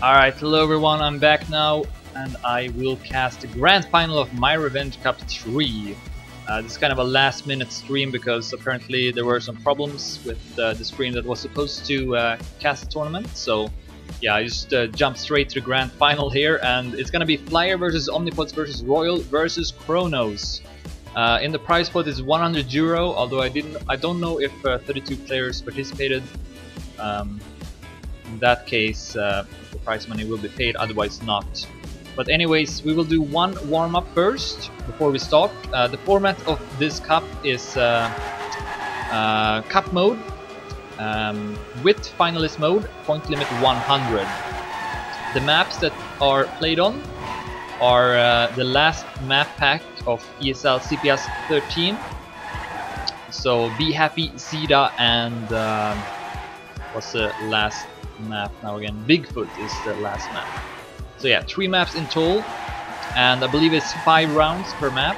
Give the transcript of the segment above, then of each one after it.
Alright, hello everyone, I'm back now and I will cast the grand final of My Revenge Cup 3. This is kind of a last minute stream because apparently there were some problems with the stream that was supposed to cast the tournament. So yeah, I just jumped straight to the grand final here, and it's gonna be Flyer versus OmnipotZ versus Royal versus Kronos. In the prize pot is €100, although I don't know if 32 players participated. In that case, the prize money will be paid, otherwise not. But anyways, we will do one warm-up first before we start. The format of this cup is cup mode with finalist mode, point limit 100. The maps that are played on are the last map pack of ESL CPS 13. So Be Happy, Sida, and what's the last map now again? Bigfoot is the last map. So yeah, 3 maps in total, and I believe it's 5 rounds per map.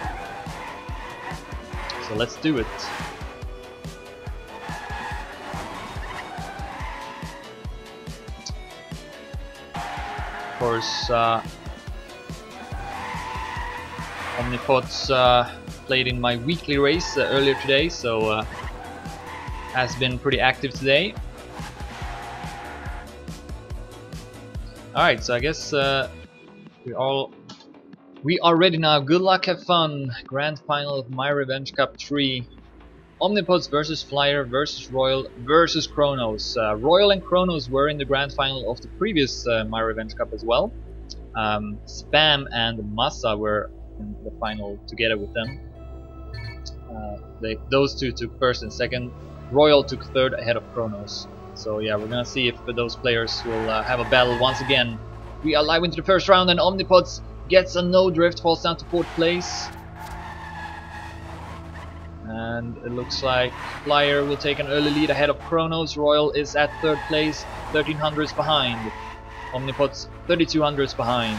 So let's do it. Of course, OmnipotZ played in my weekly race earlier today, so has been pretty active today. Alright, so I guess we are ready now. Good luck, have fun. Grand final of My Revenge Cup 3. OmnipotZ versus Flyer versus Royal versus Kronos. Royal and Kronos were in the grand final of the previous My Revenge Cup as well. Spam and Massa were in the final together with them. Those two took first and second. Royal took third ahead of Kronos. So yeah, we're gonna see if those players will have a battle once again. We are live into the first round, and OmnipotZ gets a no drift, falls down to 4th place. And it looks like Flyer will take an early lead ahead of Kronos. Royal is at 3rd place, 1300s behind. OmnipotZ 3200s behind.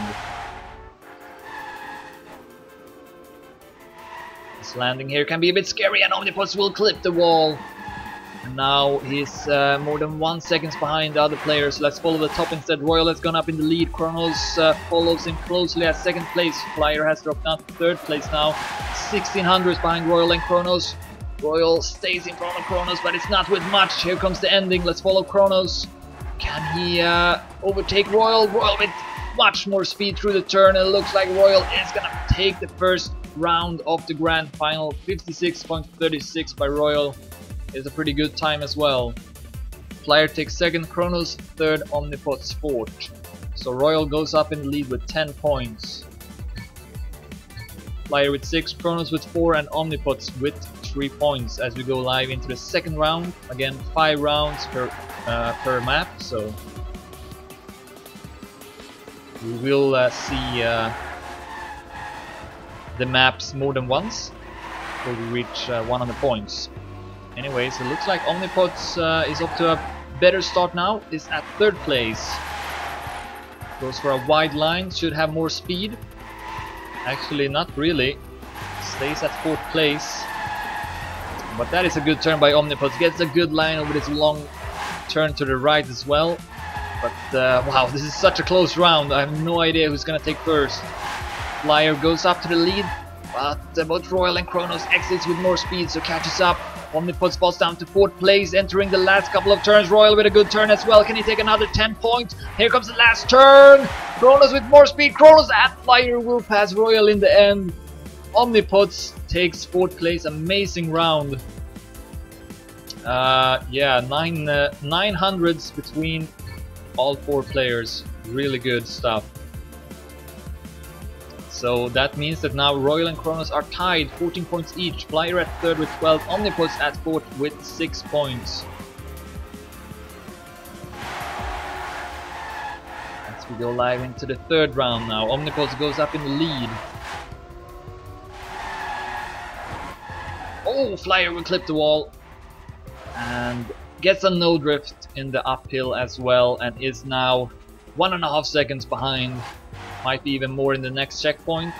This landing here can be a bit scary, and OmnipotZ will clip the wall. Now he's more than 1 second behind the other players. Let's follow the top instead. Royal has gone up in the lead. Kronos follows him closely at 2nd place. Flyer has dropped down to 3rd place now. 1600s behind Royal and Kronos. Royal stays in front of Kronos, but it's not with much. Here comes the ending. Let's follow Kronos. Can he overtake Royal? Royal with much more speed through the turn. It looks like Royal is gonna take the first round of the grand final. 56.36 by Royal. It's a pretty good time as well. Flyer takes 2nd, Kronos 3rd, OmnipotZ 4th. So Royal goes up in the lead with 10 points. Flyer with 6, Kronos with 4, and OmnipotZ with 3 points as we go live into the second round. Again, 5 rounds per map, so we will see the maps more than once till we reach 100 points. Anyways, it looks like OmnipotZ is up to a better start now. Is at 3rd place. Goes for a wide line, should have more speed. Actually, not really. Stays at 4th place. But that is a good turn by OmnipotZ. Gets a good line over this long turn to the right as well. But wow, this is such a close round. I have no idea who's gonna take first. Flyer goes up to the lead, but both Royal and Kronos exits with more speed, so catches up. OmnipotZ falls down to 4th place, entering the last couple of turns. Royal with a good turn as well. Can he take another 10 points? Here comes the last turn. Kronos with more speed. Kronos at Flyer will pass Royal in the end. OmnipotZ takes 4th place. Amazing round. Yeah, 900s between all 4 players. Really good stuff. So that means that now Royal and Kronos are tied, 14 points each. Flyer at 3rd with 12, OmnipotZ at 4th with 6 points. As we go live into the third round now, OmnipotZ goes up in the lead. Oh, Flyer will clip the wall and gets a no drift in the uphill as well, and is now 1.5 seconds behind. Might be even more in the next checkpoint.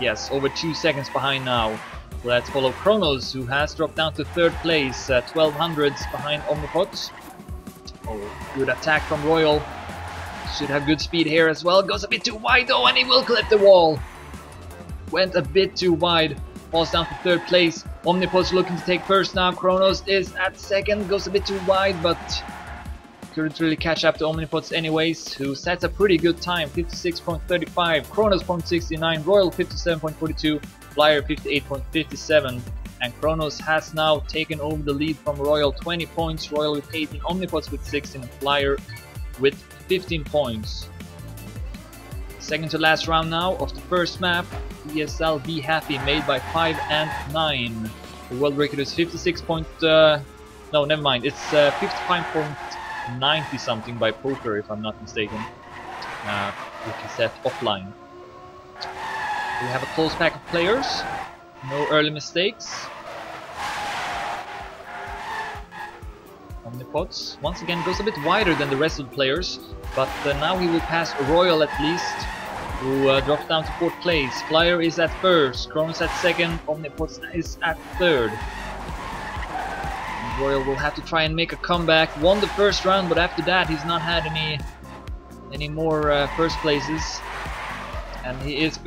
Yes, over 2 seconds behind now. Let's follow Kronos, who has dropped down to 3rd place, 1200s behind OmnipotZ. Oh, good attack from Royal. Should have good speed here as well. Goes a bit too wide though, and he will clip the wall. Went a bit too wide. Falls down to third place. OmnipotZ looking to take first now. Kronos is at second. Goes a bit too wide, but couldn't really catch up to OmnipotZ anyways, who sets a pretty good time. 56.35, Kronos 0.69, Royal 57.42, Flyer 58.57. And Kronos has now taken over the lead from Royal, 20 points. Royal with 18, OmnipotZ with 16, and Flyer with 15 points. Second to last round now of the first map. ESL Be Happy made by 5 and 9. The world record is 55.90 something by Poker, if I'm not mistaken. Which is set offline. We have a close pack of players. No early mistakes. OmnipotZ once again goes a bit wider than the rest of the players, but now he will pass Royal at least, who drops down to 4th place. Flyer is at 1st, Kronos at 2nd, OmnipotZ is at 3rd. Royal will have to try and make a comeback. Won the first round, but after that he's not had any more first places. And he is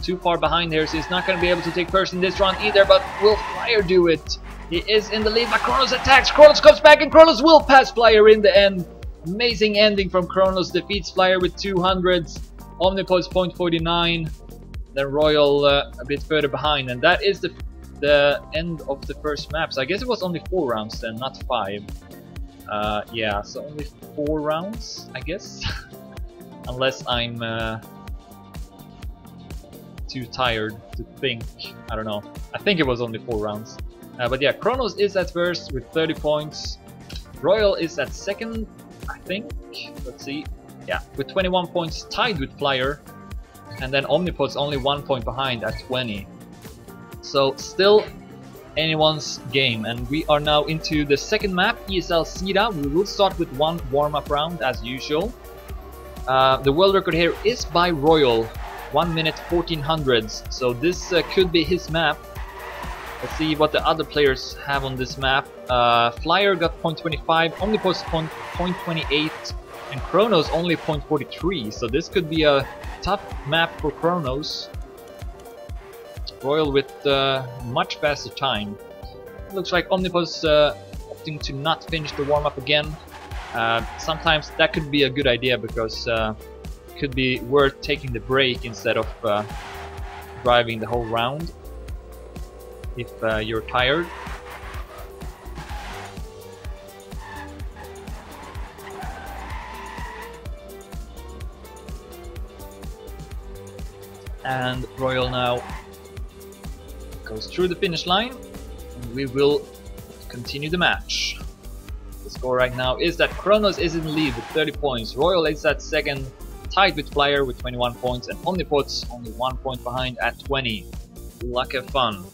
too far behind here, so he's not going to be able to take first in this round either, but will Flyer do it? He is in the lead, but Kronos attacks. Kronos comes back, and Kronos will pass Flyer in the end. Amazing ending from Kronos. Defeats Flyer with 200s. OmnipotZ 0.49. Then Royal a bit further behind. And that is the end of the first map. So I guess it was only 4 rounds then, not 5. Yeah, so only 4 rounds, I guess. Unless I'm too tired to think. I don't know. I think it was only 4 rounds. But yeah, Kronos is at 1st with 30 points. Royal is at 2nd, I think. Let's see. Yeah, with 21 points, tied with Flyer. And then OmnipotZ only 1 point behind at 20. So still anyone's game. And we are now into the second map, ESL Sida. We will start with 1 warm-up round as usual. The world record here is by Royal. 1:1400. So this could be his map. Let's see what the other players have on this map. Flyer got 0.25, OmnipotZ 0.28, and Kronos only 0.43. So this could be a tough map for Kronos. Royal with much faster time. Looks like OmnipotZ opting to not finish the warm-up again. Sometimes that could be a good idea, because it could be worth taking the break instead of driving the whole round, if you're tired. And Royal now goes through the finish line, and we will continue the match. The score right now is that Kronos is in the lead with 30 points, Royal is at 2nd, tied with Flyer with 21 points, and OmnipotZ only 1 point behind at 20. Luck have fun.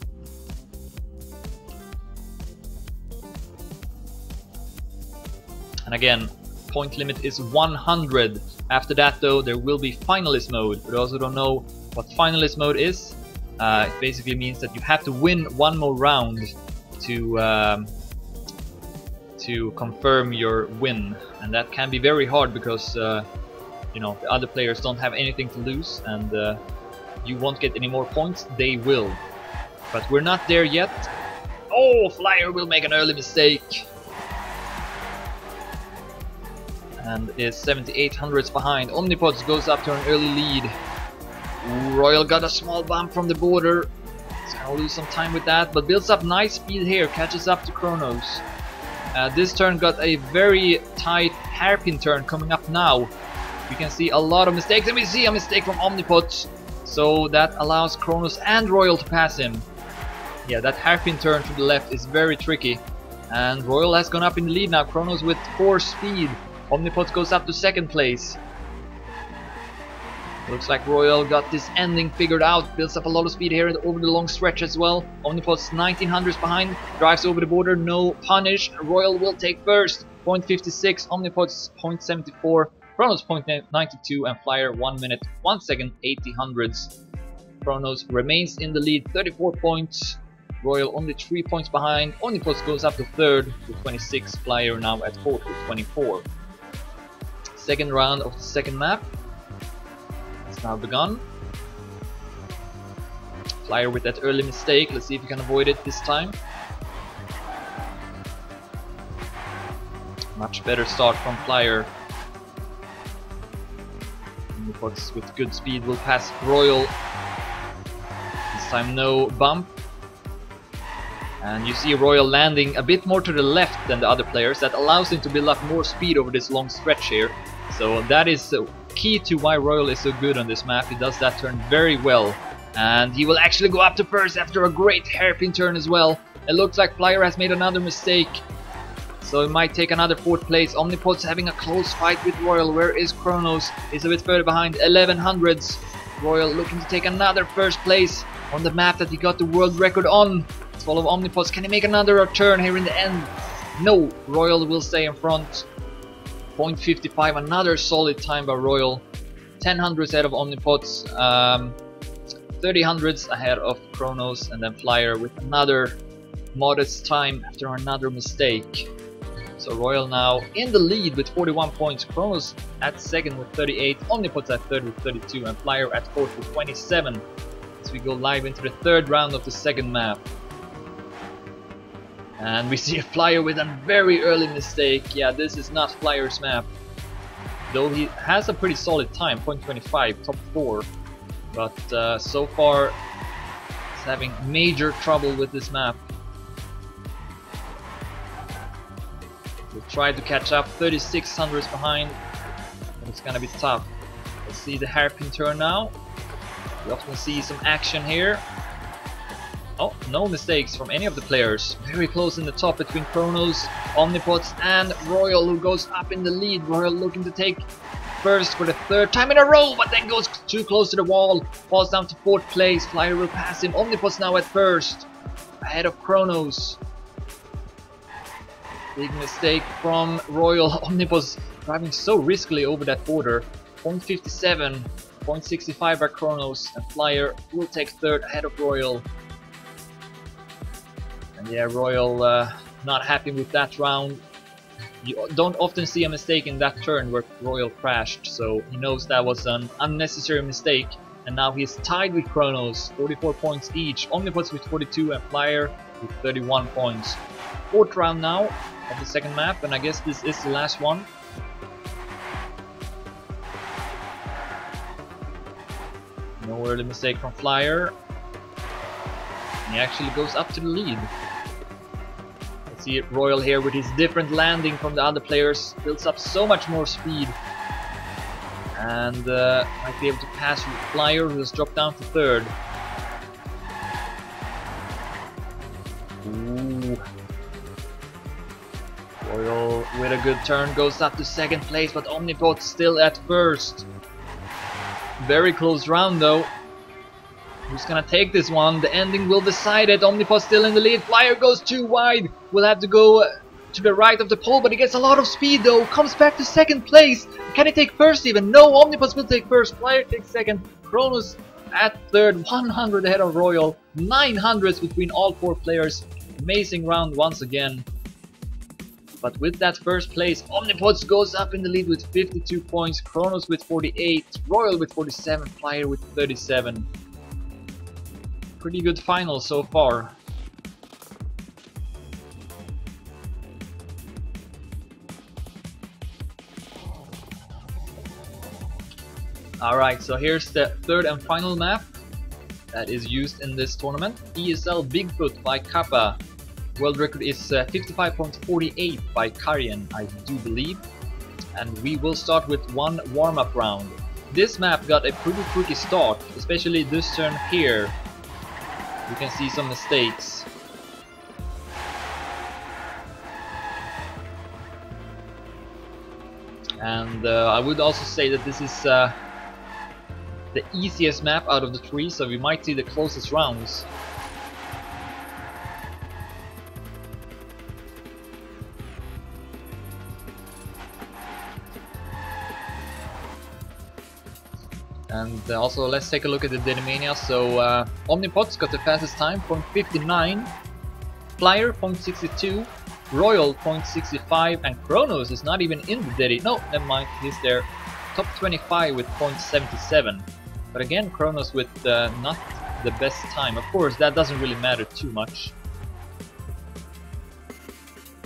And again, point limit is 100. After that though, there will be finalist mode. For those who don't know what finalist mode is, it basically means that you have to win 1 more round to confirm your win. And that can be very hard, because you know, the other players don't have anything to lose, and you won't get any more points, they will. But we're not there yet. Oh, Flyer will make an early mistake, and is 7,800 behind. OmnipotZ goes up to an early lead. Royal got a small bump from the border. He's gonna lose some time with that, but builds up nice speed here, catches up to Kronos. This turn got a very tight hairpin turn coming up now. You can see a lot of mistakes, and we see a mistake from OmnipotZ. So that allows Kronos and Royal to pass him. Yeah, that hairpin turn to the left is very tricky. And Royal has gone up in the lead now. Kronos with 4 speed. OmnipotZ goes up to 2nd place. Looks like Royal got this ending figured out. Builds up a lot of speed here and over the long stretch as well. OmnipotZ 1900s behind. Drives over the border, no punish. Royal will take first. 0.56, OmnipotZ 0.74, Kronos 0.92, and Flyer 1:01:80. Kronos remains in the lead, 34 points. Royal only 3 points behind. OmnipotZ goes up to 3rd with 26. Flyer now at 4th with 24. Second round of the second map. It's now begun. Flyer with that early mistake. Let's see if we can avoid it this time. Much better start from Flyer. OmnipotZ with good speed will pass Royal. This time no bump. And you see Royal landing a bit more to the left than the other players. That allows him to build up more speed over this long stretch here. So that is key to why Royal is so good on this map. He does that turn very well. And he will actually go up to first after a great hairpin turn as well. It looks like Flyer has made another mistake. So it might take another 4th place. OmnipotZ having a close fight with Royal. Where is Kronos? He's a bit further behind. 1100s. Royal looking to take another 1st place on the map that he got the world record on. Let's follow OmnipotZ. Can he make another return here in the end? No. Royal will stay in front. 0.55. Another solid time by Royal. 1000s ahead of OmnipotZ. 3000s ahead of Kronos. And then Flyer with another modest time after another mistake. So Royal now in the lead with 41 points, Kronos at 2nd with 38, OmnipotZ at 3rd with 32 and Flyer at 4th with 27 as we go live into the 3rd round of the 2nd map. And we see a Flyer with a very early mistake. Yeah, this is not Flyer's map. Though he has a pretty solid time, 0.25, top 4. But so far he's having major trouble with this map. We'll try to catch up, 3600s behind, but it's gonna be tough. Let's see the hairpin turn now. We often see some action here. Oh, no mistakes from any of the players. Very close in the top between Kronos, OmnipotZ and Royal, who goes up in the lead. Royal looking to take first for the 3rd time in a row, but then goes too close to the wall. Falls down to 4th place, Flyer will pass him. OmnipotZ now at 1st, ahead of Kronos. Big mistake from Royal. OmnipotZ driving so riskily over that border. 0.57, 0.65 by Kronos, and Flyer will take 3rd ahead of Royal. And yeah, Royal not happy with that round. You don't often see a mistake in that turn where Royal crashed, so he knows that was an unnecessary mistake. And now he's tied with Kronos, 44 points each. OmnipotZ with 42 and Flyer with 31 points. 4th round now of the 2nd map, and I guess this is the last one. No early mistake from Flyer. And he actually goes up to the lead. Let's see Royal here with his different landing from the other players. Builds up so much more speed. And might be able to pass Flyer, who has dropped down to 3rd. Ooh. Royal with a good turn goes up to 2nd place, but OmnipotZ still at 1st. Very close round though. Who's gonna take this one? The ending will decide it. OmnipotZ still in the lead. Flyer goes too wide. We'll have to go to the right of the pole, but he gets a lot of speed though. Comes back to 2nd place. Can he take 1st even? No, OmnipotZ will take 1st. Flyer takes 2nd. Kronos at 3rd. 100 ahead of Royal. 900s between all 4 players. Amazing round once again. But with that 1st place, OmnipotZ goes up in the lead with 52 points, Kronos with 48, Royal with 47, Flyer with 37. Pretty good final so far. Alright, so here's the 3rd and final map that is used in this tournament. ESL Bigfoot by Kappa. World record is 55.48 by Karian, I do believe. And we will start with one warm-up round. This map got a pretty tricky start, especially this turn here. You can see some mistakes. And I would also say that this is the easiest map out of the 3, so we might see the closest rounds. And also let's take a look at the Dedimania. So OmnipotZ got the fastest time, 0.59, Flyer 0.62, Royal 0.65, and Kronos is not even in the Deddy. No, never mind, he's there. Top 25 with 0.77. But again, Kronos with not the best time. Of course, that doesn't really matter too much.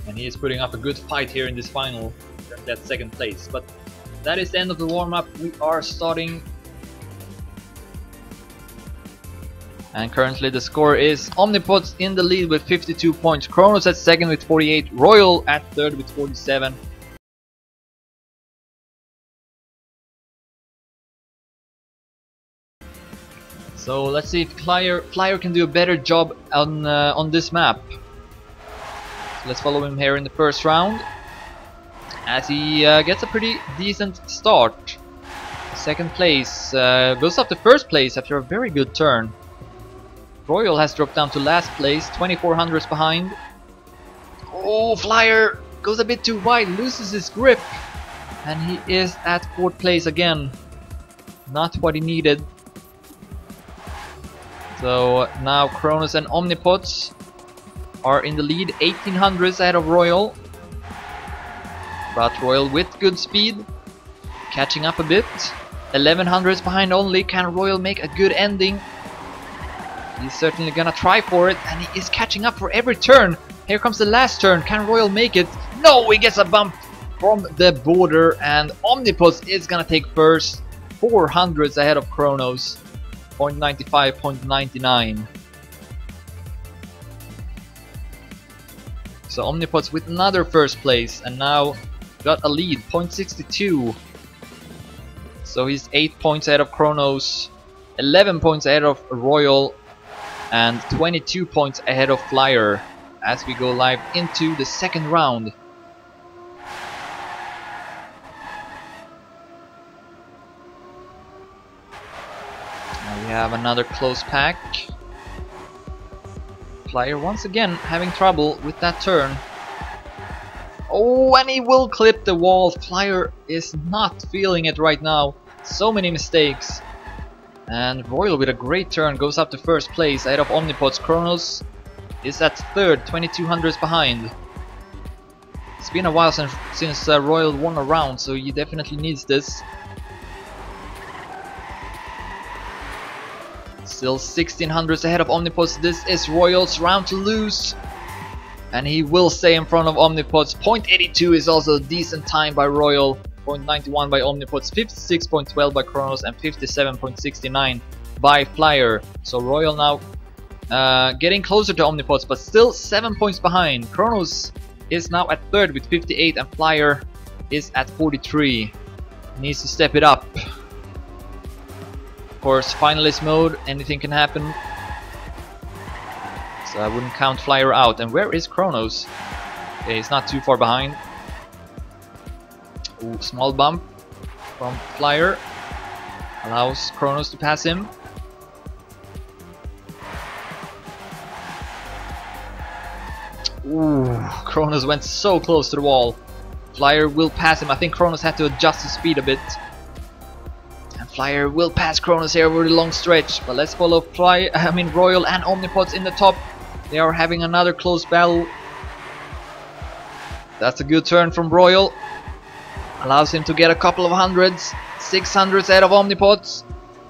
And he is putting up a good fight here in this final, that second place. But that is the end of the warm-up. We are starting. And currently the score is OmnipotZ in the lead with 52 points, Kronos at second with 48, Royal at third with 47. So let's see if Flyer can do a better job on this map. So let's follow him here in the first round, as he gets a pretty decent start. Second place goes up to first place after a very good turn. Royal has dropped down to last place, 2400s behind. Oh, Flyer goes a bit too wide, loses his grip, and he is at 4th place again. Not what he needed. So now Kronos and OmnipotZ are in the lead, 1800s ahead of Royal. But Royal with good speed, catching up a bit. 1100s behind only. Can Royal make a good ending? He's certainly gonna try for it, and he is catching up for every turn. Here comes the last turn. Can Royal make it? No, he gets a bump from the border, and OmnipotZ is gonna take first, 400s ahead of Kronos, 0.95, 0.99. So OmnipotZ with another first place, and now got a lead, 0.62. So he's 8 points ahead of Kronos, 11 points ahead of Royal, and 22 points ahead of Flyer as we go live into the second round. Now we have another close pack. Flyer once again having trouble with that turn. Oh, and he will clip the wall. Flyer is not feeling it right now. So many mistakes. And Royal with a great turn goes up to first place ahead of OmnipotZ. Kronos is at third, 2200s behind. It's been a while since Royal won a round, so he definitely needs this. Still 1600s ahead of OmnipotZ. This is Royal's round to lose, and he will stay in front of OmnipotZ. 0.82 is also a decent time by Royal. 0.91 by OmnipotZ, 56.12 by Kronos, and 57.69 by Flyer. So Royal now getting closer to OmnipotZ, but still 7 points behind. Kronos is now at 3rd with 58, and Flyer is at 43. Needs to step it up. Of course, finalist mode, anything can happen. So I wouldn't count Flyer out. And where is Kronos? Okay, he's not too far behind. Ooh, small bump from Flyer allows Kronos to pass him. Ooh, Kronos went so close to the wall. Flyer will pass him. I think Kronos had to adjust his speed a bit. And Flyer will pass Kronos here over the long stretch. But let's follow Royal and OmnipotZ in the top. They are having another close battle. That's a good turn from Royal. Allows him to get a couple of hundreds, 600s ahead of OmnipotZ,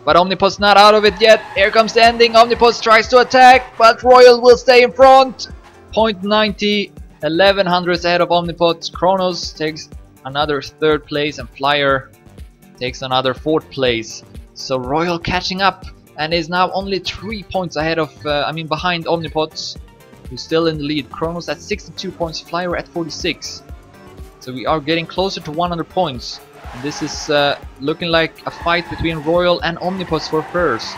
but OmnipotZ not out of it yet. Here comes the ending. OmnipotZ tries to attack, but Royal will stay in front. 0.90, 1100s ahead of OmnipotZ. Kronos takes another 3rd place, and Flyer takes another 4th place. So Royal catching up, and is now only 3 points ahead of, behind OmnipotZ, who's still in the lead. Kronos at 62 points, Flyer at 46. So we are getting closer to 100 points. And this is looking like a fight between Royal and OmnipotZ for first.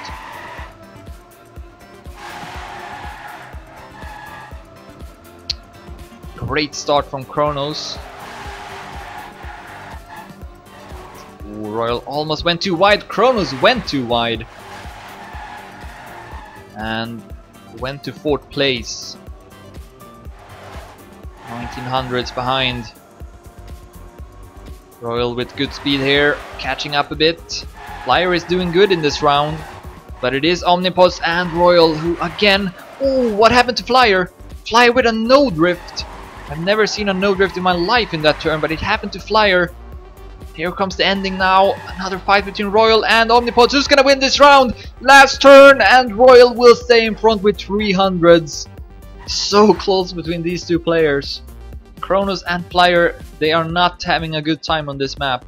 Great start from Kronos. Ooh, Royal almost went too wide. Kronos went too wide. And went to 4th place. 1900s behind. Royal with good speed here, catching up a bit. Flyer is doing good in this round, but it is OmnipotZ and Royal who again... Oh, what happened to Flyer? Flyer with a no drift. I've never seen a no drift in my life in that turn, but it happened to Flyer. Here comes the ending now. Another fight between Royal and OmnipotZ. Who's gonna win this round? Last turn, and Royal will stay in front with 300s. So close between these two players. Kronos and Flyer, they are not having a good time on this map.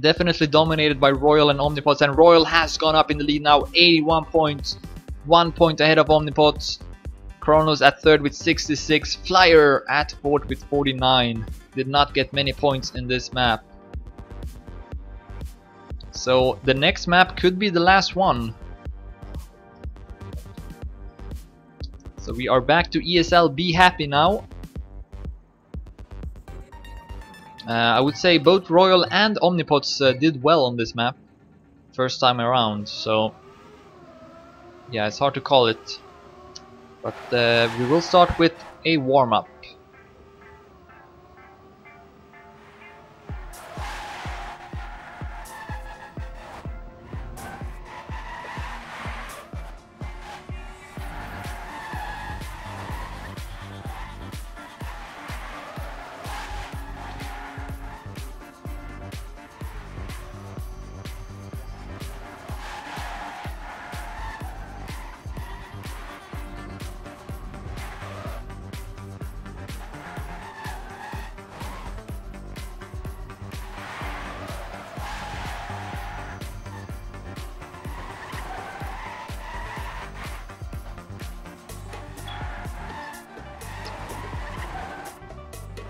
Definitely dominated by Royal and OmnipotZ, and Royal has gone up in the lead now, 81 points, 1 point ahead of OmnipotZ. Kronos at third with 66, Flyer at fourth with 49. Did not get many points in this map. So the next map could be the last one. So we are back to ESL Be Happy now. I would say both Royal and OmnipotZ did well on this map first time around, so yeah, it's hard to call it. But we will start with a warm-up.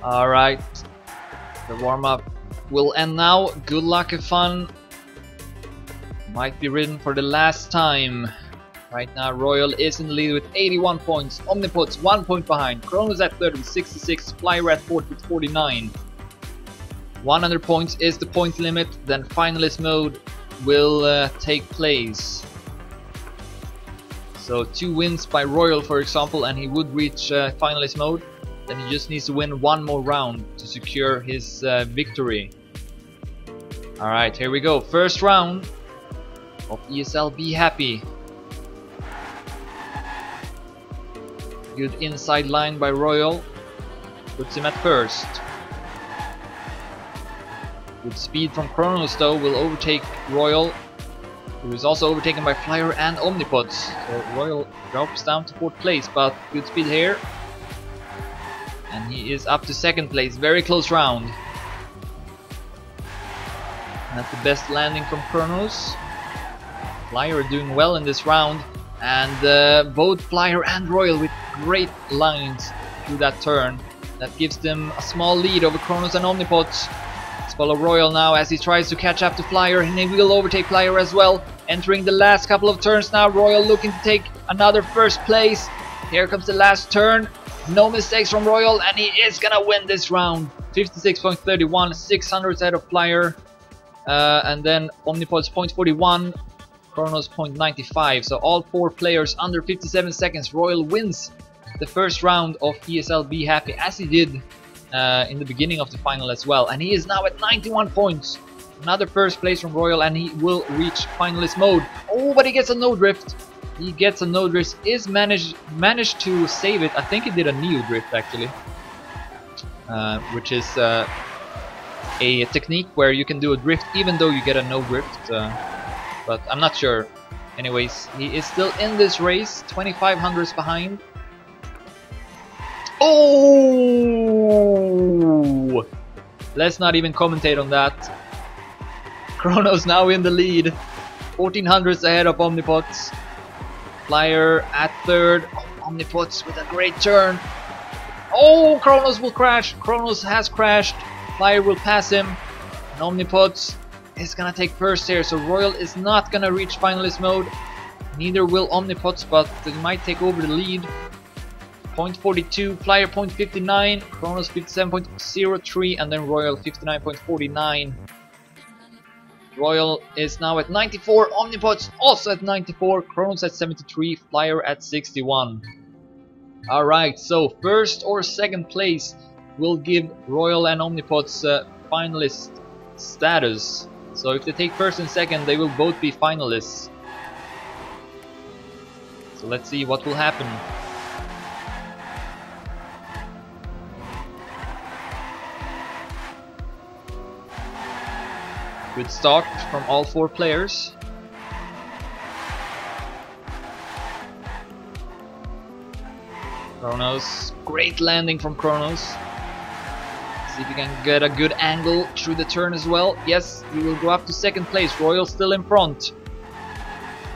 Alright, the warm-up will end now. Good luck and fun. Might be written for the last time. Right now Royal is in the lead with 81 points, OmnipotZ 1 point behind, Kronos at third with 66, Flyer at fourth with 49. 100 points is the point limit, then finalist mode will take place. So 2 wins by Royal, for example, and he would reach finalist mode. And he just needs to win one more round to secure his victory. Alright, here we go. First round of ESL Be Happy. Good inside line by Royal. Puts him at first. Good speed from Kronos though, will overtake Royal, who is also overtaken by Flyer and OmnipotZ. So Royal drops down to 4th place, but good speed here. And he is up to 2nd place, very close round. And that's the best landing from Kronos. Flyer doing well in this round, and both Flyer and Royal with great lines through that turn. That gives them a small lead over Kronos and OmnipotZ. Let's follow Royal now as he tries to catch up to Flyer, and he will overtake Flyer as well. Entering the last couple of turns now, Royal looking to take another 1st place. Here comes the last turn. No mistakes from Royal, and he is gonna win this round. 56.31, 600 ahead of Flyer, and then OmnipotZ 0.41, Kronos 0.95. So all 4 players under 57 seconds. Royal wins the first round of ESL Be Happy, as he did in the beginning of the final as well. And he is now at 91 points. Another 1st place from Royal, and he will reach finalist mode. Oh, but he gets a no drift. He gets a no drift, is managed to save it. I think he did a neo drift actually, which is a technique where you can do a drift even though you get a no drift, but I'm not sure. Anyways, he is still in this race, 2500s behind. Oh, let's not even commentate on that. Kronos now in the lead, 1400s ahead of OmnipotZ. Flyer at third. Oh, OmnipotZ with a great turn. Oh, Kronos will crash. Kronos has crashed. Flyer will pass him. And OmnipotZ is gonna take first here. So Royal is not gonna reach finalist mode. Neither will OmnipotZ, but they might take over the lead. 0.42, Flyer 0.59, Kronos 57.03, and then Royal 59.49. Royal is now at 94, OmnipotZ also at 94, Kronos at 73, Flyer at 61. Alright, so 1st or 2nd place will give Royal and OmnipotZ finalist status. So if they take 1st and 2nd, they will both be finalists. So let's see what will happen. with start from all four players. Kronos, great landing from Kronos. See if you can get a good angle through the turn as well. Yes, you will go up to second place. Royal still in front.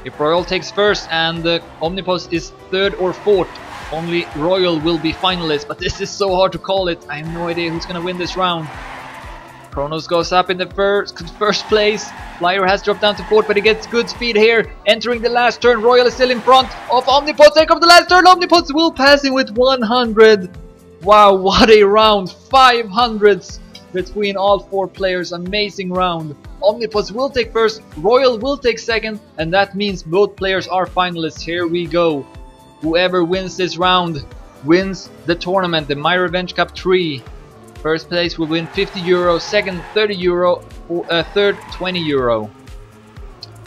If Royal takes first and OmnipotZ is third or fourth, only Royal will be finalist, but this is so hard to call it. I have no idea who's gonna win this round. Kronos goes up in the first place. Flyer has dropped down to fourth, but he gets good speed here. Entering the last turn, Royal is still in front of OmnipotZ. Take up the last turn, OmnipotZ will pass him with 100. Wow, what a round. 500s between all four players. Amazing round. OmnipotZ will take first, Royal will take second, and that means both players are finalists. Here we go. Whoever wins this round wins the tournament, the My Revenge Cup 3. First place will win 50 euro, second 30 euro, third 20 euro.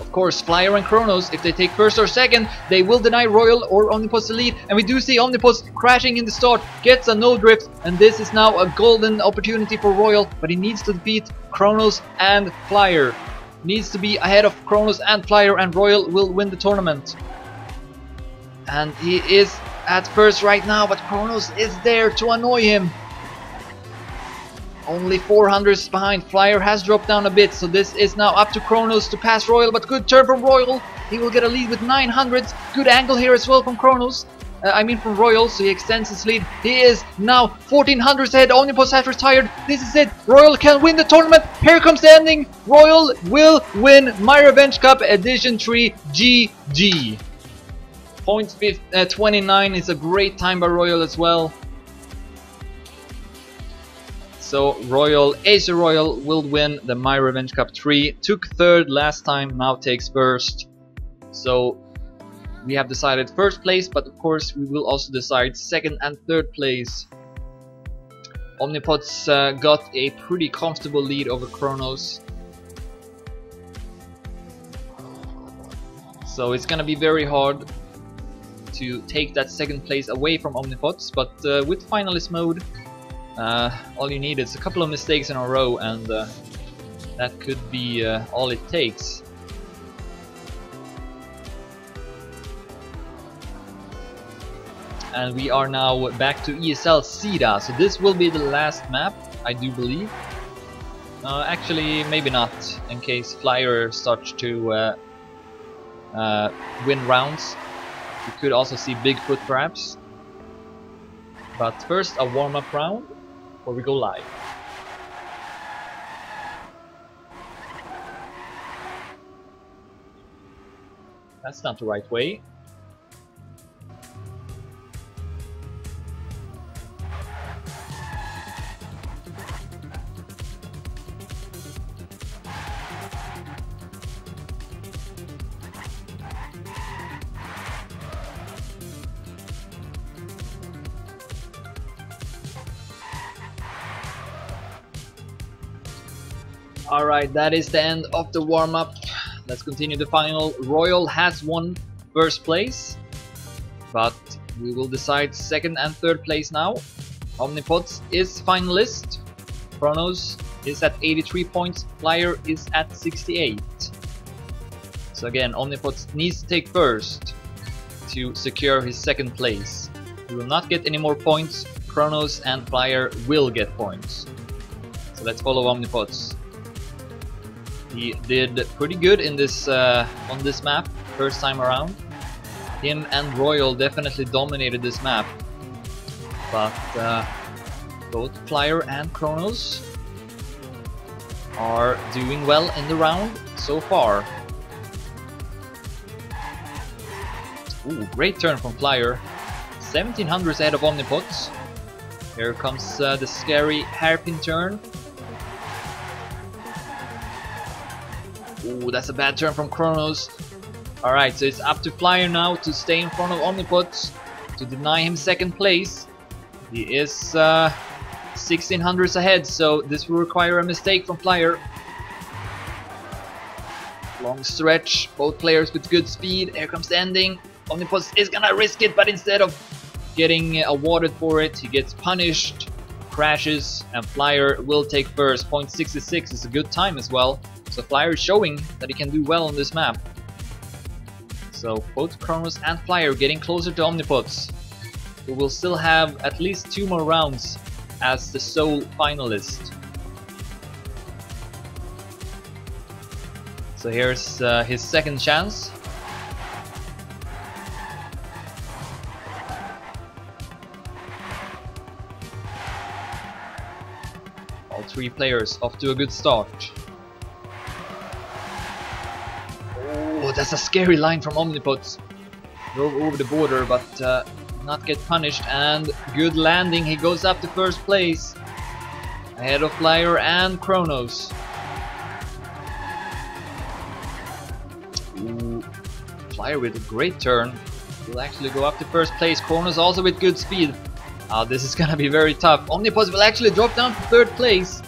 Of course, Flyer and Kronos, if they take first or second, they will deny Royal or OmnipotZ the lead. And we do see OmnipotZ crashing in the start, gets a no drift, and this is now a golden opportunity for Royal, but he needs to beat Kronos and Flyer. Needs to be ahead of Kronos and Flyer, and Royal will win the tournament. And he is at first right now, but Kronos is there to annoy him. Only 400s behind. Flyer has dropped down a bit, so this is now up to Kronos to pass Royal, but good turn from Royal. He will get a lead with 900s. Good angle here as well from Kronos. From Royal, so he extends his lead. He is now 1400s ahead. OmnipotZ has retired. This is it. Royal can win the tournament. Here comes the ending. Royal will win My Revenge Cup Edition 3. GG. Point 29 is a great time by Royal as well. So Royal, Acer Royal will win the My Revenge Cup 3. Took third last time, now takes first. So we have decided first place, but of course we will also decide second and third place. OmnipotZ got a pretty comfortable lead over Kronos. So it's gonna be very hard to take that second place away from OmnipotZ, but with finalist mode, all you need is a couple of mistakes in a row, and that could be all it takes. And we are now back to ESL Sida, so this will be the last map, I do believe. Actually, maybe not, in case Flyer starts to win rounds. You could also see Bigfoot perhaps. But first, a warm-up round. Before we go live. That's not the right way. Alright, that is the end of the warm-up. Let's continue the final. Royal has won first place, but we will decide second and third place now. OmnipotZ is finalist. Kronos is at 83 points. Flyer is at 68. So again, OmnipotZ needs to take first to secure his second place. He will not get any more points. Kronos and Flyer will get points. So let's follow OmnipotZ. He did pretty good in this on this map first time around. Him and Royal definitely dominated this map, but both Flyer and Kronos are doing well in the round so far. Ooh, great turn from Flyer. 1700s ahead of OmnipotZ. Here comes the scary hairpin turn. Ooh, that's a bad turn from Kronos. Alright, so it's up to Flyer now to stay in front of OmnipotZ to deny him second place. He is 1600s ahead, so this will require a mistake from Flyer. Long stretch, both players with good speed. Here comes the ending. OmnipotZ is gonna risk it, but instead of getting awarded for it, he gets punished. crashes, and Flyer will take first. 0.66 is a good time as well, so Flyer is showing that he can do well on this map. So both Kronos and Flyer getting closer to OmnipotZ, who will still have at least 2 more rounds as the sole finalist. So here's his second chance. All 3 players off to a good start. Oh, that's a scary line from OmnipotZ. Drove over the border, but not get punished, and good landing. He goes up to first place ahead of Flyer and Kronos. Ooh, Flyer with a great turn. He'll actually go up to first place. Kronos also with good speed. This is gonna be very tough. OmnipotZ will actually drop down to third place.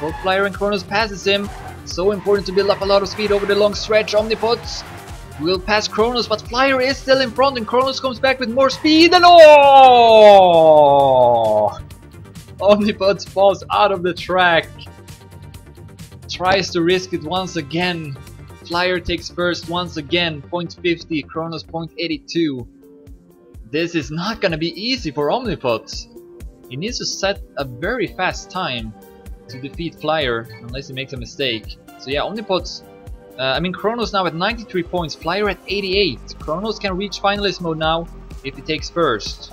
Both Flyer and Kronos passes him. So important to build up a lot of speed over the long stretch. OmnipotZ will pass Kronos, but Flyer is still in front, and Kronos comes back with more speed, and oh! OmnipotZ falls out of the track. Tries to risk it once again. Flyer takes first once again. 0.50, Kronos 0.82. This is not gonna be easy for OmnipotZ. He needs to set a very fast time to defeat Flyer, unless he makes a mistake. So yeah, OmnipotZ, Kronos now at 93 points, Flyer at 88. Kronos can reach finalist mode now if he takes first.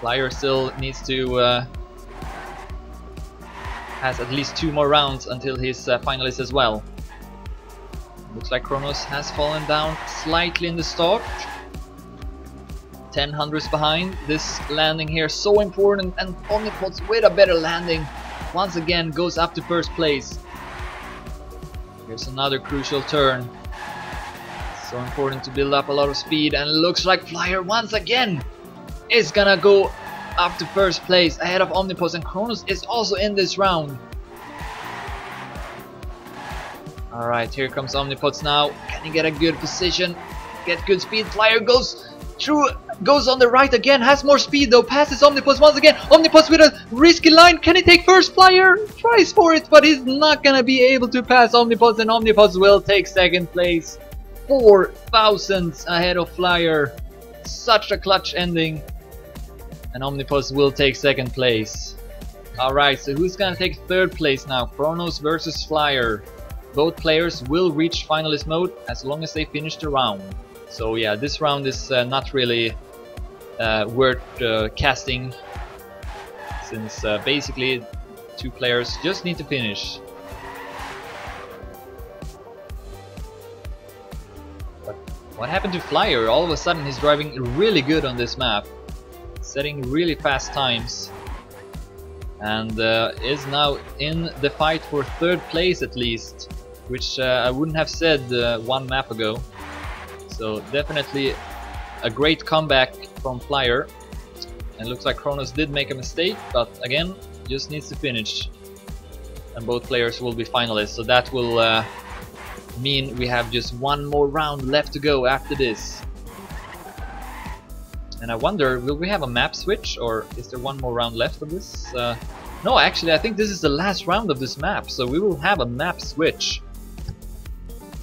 Flyer still needs to has at least 2 more rounds until he's finalist as well. Looks like Kronos has fallen down slightly in the start. 0.10 behind. This landing here so important, and OmnipotZ with a better landing. Once again goes up to first place. Here's another crucial turn. So important to build up a lot of speed, and it looks like Flyer once again is gonna go up to first place ahead of OmnipotZ, and Kronos is also in this round. Alright, here comes OmnipotZ now. Can he get a good position? Get good speed. Flyer goes through, goes on the right again, has more speed though, passes OmnipotZ once again. OmnipotZ with a risky line. Can he take first? Flyer tries for it, but he's not gonna be able to pass OmnipotZ, and OmnipotZ will take second place. 4 thousandths ahead of Flyer. Such a clutch ending. And OmnipotZ will take second place. Alright, so who's gonna take third place now? Kronos versus Flyer. Both players will reach finalist mode as long as they finish the round. So yeah, this round is not really worth casting, since basically 2 players just need to finish. But what happened to Flyer? All of a sudden he's driving really good on this map, setting really fast times, and is now in the fight for third place at least, which I wouldn't have said 1 map ago. So definitely a great comeback from Flyer. And looks like Kronos did make a mistake, but again, just needs to finish. And both players will be finalists, so that will mean we have just 1 more round left to go after this. And I wonder, will we have a map switch, or is there 1 more round left of this? No, actually I think this is the last round of this map, so we will have a map switch.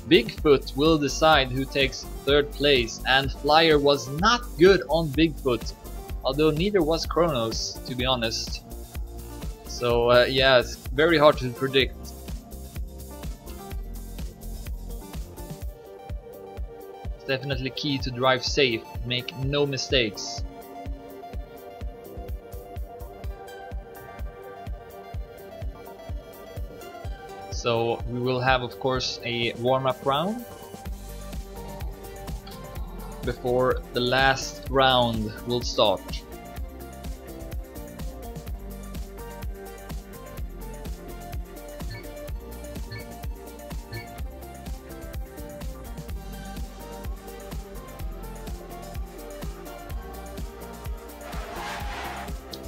Bigfoot will decide who takes third place, and Flyer was not good on Bigfoot, although neither was Kronos, to be honest. So yeah, it's very hard to predict. It's definitely key to drive safe, make no mistakes. So we will have, of course, a warm-up round before the last round will start.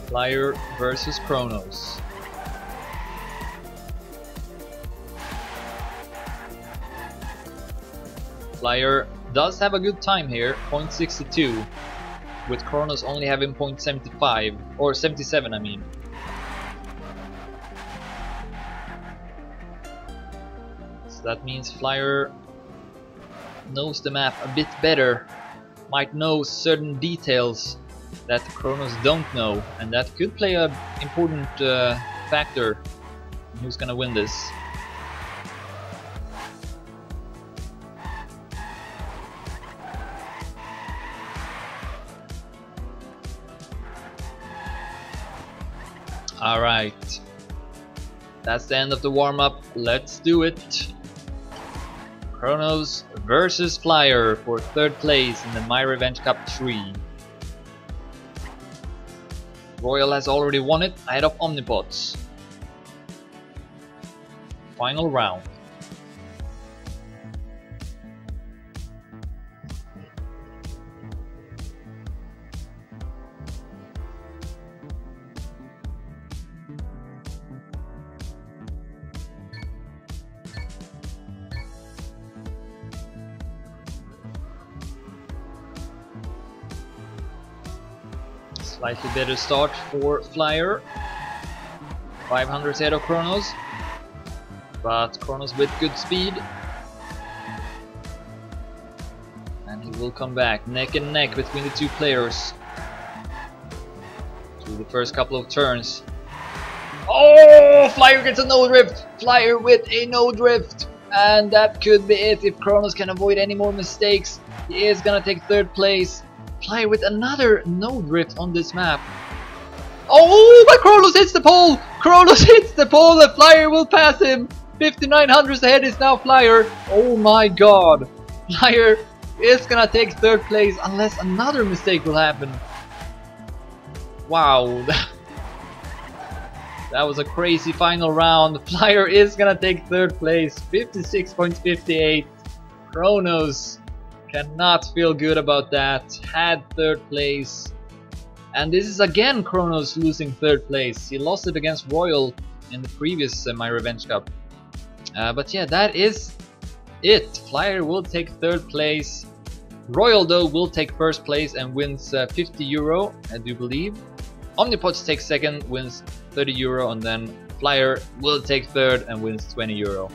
Flyer versus Kronos. Flyer does have a good time here, 0.62. with Kronos only having 0.75, or 77 I mean. So that means Flyer knows the map a bit better, might know certain details that Kronos don't know, and that could play an important factor in who's gonna win this. Alright, that's the end of the warm-up, let's do it! Kronos versus Flyer for 3rd place in the My Revenge Cup 3. Royal has already won it ahead of OmnipotZ. Final round. Slightly better start for Flyer, 500 ahead of Kronos, but Kronos with good speed, and he will come back neck and neck between the two players through the first couple of turns. Oh, Flyer gets a no drift! Flyer with a no drift, and that could be it if Kronos can avoid any more mistakes. He is gonna take 3rd place. Flyer with another no drift on this map. Oh, but Kronos hits the pole! Kronos hits the pole and Flyer will pass him! 5,900 ahead is now Flyer. Oh my god. Flyer is gonna take 3rd place unless another mistake will happen. Wow. That was a crazy final round. Flyer is gonna take 3rd place. 56.58. Kronos cannot feel good about that, had 3rd place, and this is again Kronos losing 3rd place. He lost it against Royal in the previous My Revenge Cup, but yeah, that is it. Flyer will take 3rd place. Royal though will take 1st place and wins €50, I do believe. OmnipotZ takes 2nd, wins €30, and then Flyer will take 3rd and wins €20.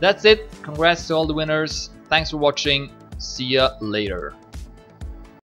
That's it. Congrats to all the winners, thanks for watching. See ya later.